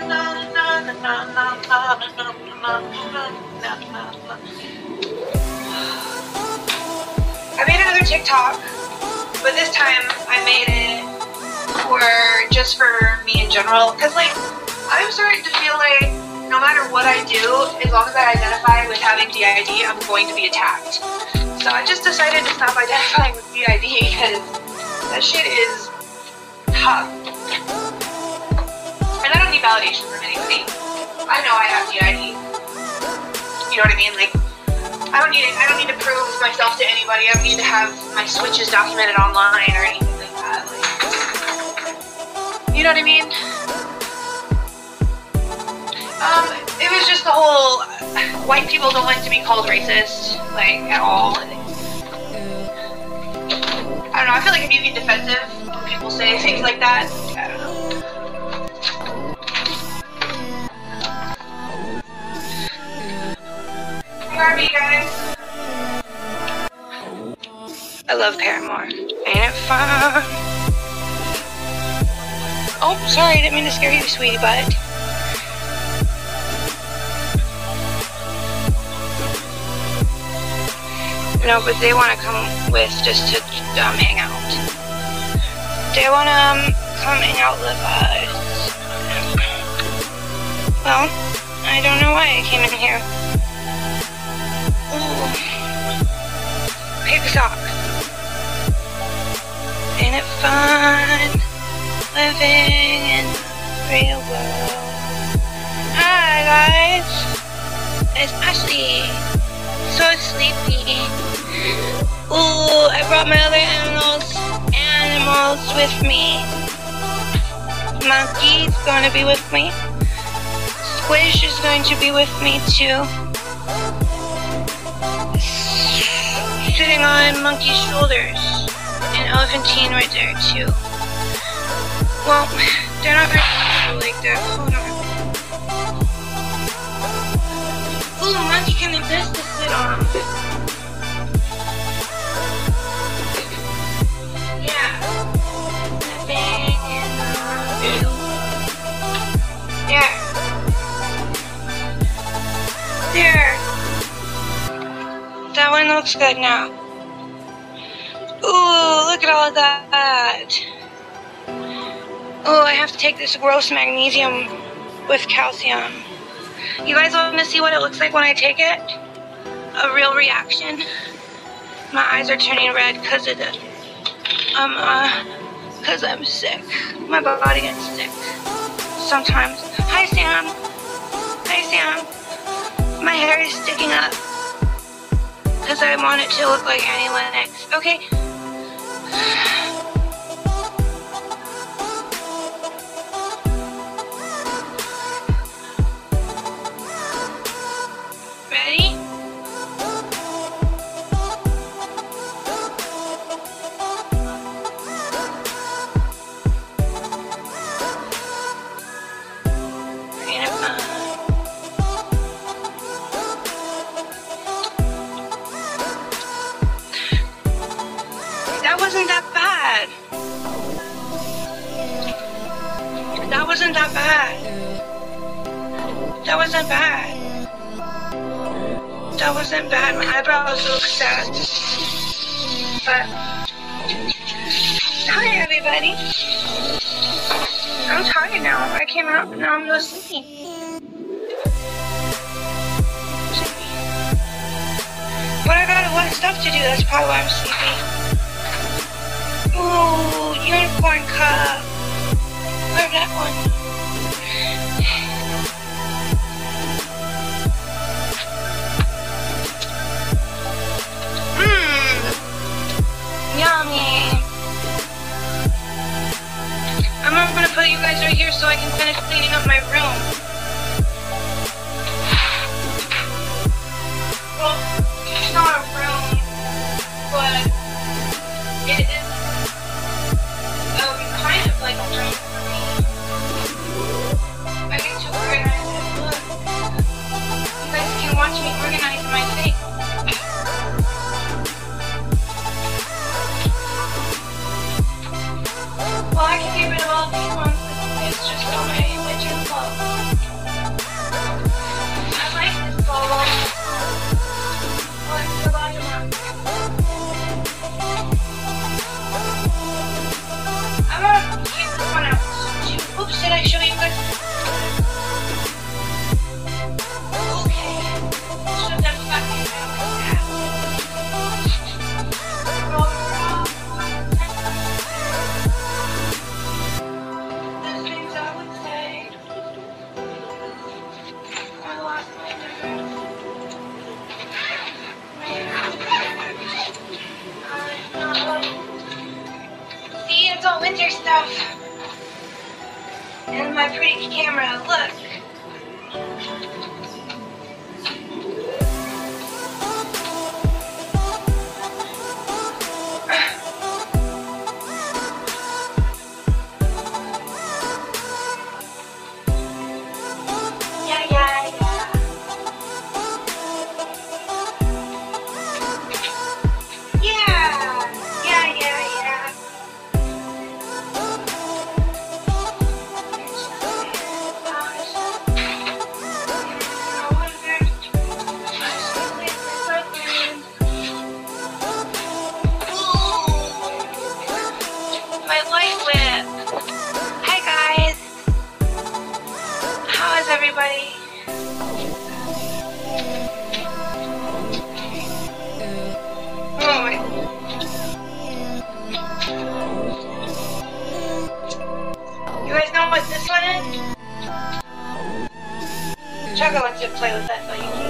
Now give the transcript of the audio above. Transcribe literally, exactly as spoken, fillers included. I made another TikTok, but this time I made it for just for me in general, because like I'm starting to feel like no matter what I do, as long as I identify with having D I D, I'm going to be attacked. So I just decided to stop identifying with D I D because that shit is tough. And I don't need validation from anybody. I know I have D I D. You know what I mean? Like, I don't need it. I don't need to prove myself to anybody. I don't need to have my switches documented online or anything like that. Like, you know what I mean? Um, it was just the whole white people don't like to be called racist, like, at all. I don't know, I feel like if you get defensive when people say things like that, I don't know. Hey Harvey, guys. I love Paramore. Ain't it fun? Oh, sorry, didn't mean to scare you, sweetie bud. No, but they want to come with just to um, hang out. They want to um, come hang out with us. Well, I don't know why I came in here. Ooh. Pig sock. Ain't it fun living in the real world? Hi, guys. It's Ashley. So sleepy. Ooh, I brought my other animals, animals with me. Monkey's going to be with me. Squish is going to be with me too. Sitting on monkey's shoulders. And Elephantine right there too. Well, they're not very comfortable like that. Hold on. Ooh, monkey can exist to sit on. Yeah. There. There. That one looks good now. Ooh, look at all of that. Oh, I have to take this gross magnesium with calcium. You guys want to see what it looks like when I take it? A real reaction. My eyes are turning red because of the, um, uh, because I'm sick. My body gets sick sometimes. Hi, Sam. Hi, Sam. My hair is sticking up because I want it to look like Annie Lennox. Okay. That wasn't that bad. That wasn't bad. That wasn't bad. My eyebrows look sad. But hi everybody. I'm tired now. I came out and now I'm just sleepy. But I got a lot of stuff to do, that's probably why I'm sleepy. Ooh, unicorn cup. Love that one. Mmm. Yummy. I'm gonna put you guys right here so I can finish cleaning up my room. Well, it's not a room, but it is um, kind of like a room. Watch me organize my thing. Well, I can get rid of all these ones, but it's just on my winter clothes. big camera, look. Yeah, yeah, yeah. Yeah, yeah, yeah, yeah. My light went. Hi guys. How is everybody? Oh my. You guys know what this one is? Chocolate wants to play with that, but you can't.